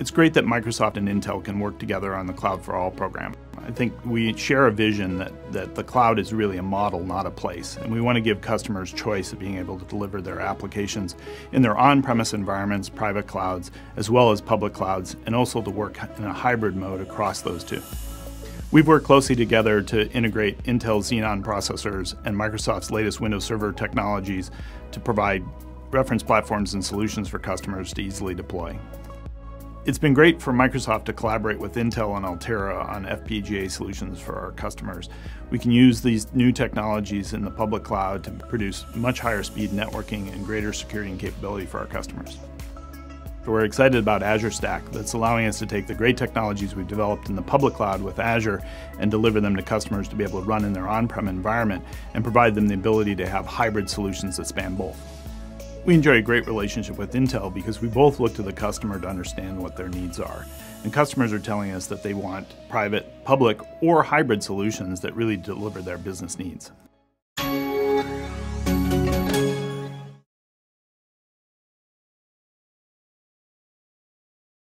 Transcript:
It's great that Microsoft and Intel can work together on the Cloud for All program. I think we share a vision that the cloud is really a model, not a place. And we want to give customers choice of being able to deliver their applications in their on-premise environments, private clouds, as well as public clouds, and also to work in a hybrid mode across those two. We've worked closely together to integrate Intel's Xeon processors and Microsoft's latest Windows Server technologies to provide reference platforms and solutions for customers to easily deploy. It's been great for Microsoft to collaborate with Intel and Altera on FPGA solutions for our customers. We can use these new technologies in the public cloud to produce much higher speed networking and greater security and capability for our customers. We're excited about Azure Stack that's allowing us to take the great technologies we've developed in the public cloud with Azure and deliver them to customers to be able to run in their on-prem environment and provide them the ability to have hybrid solutions that span both. We enjoy a great relationship with Intel because we both look to the customer to understand what their needs are. And customers are telling us that they want private, public, or hybrid solutions that really deliver their business needs.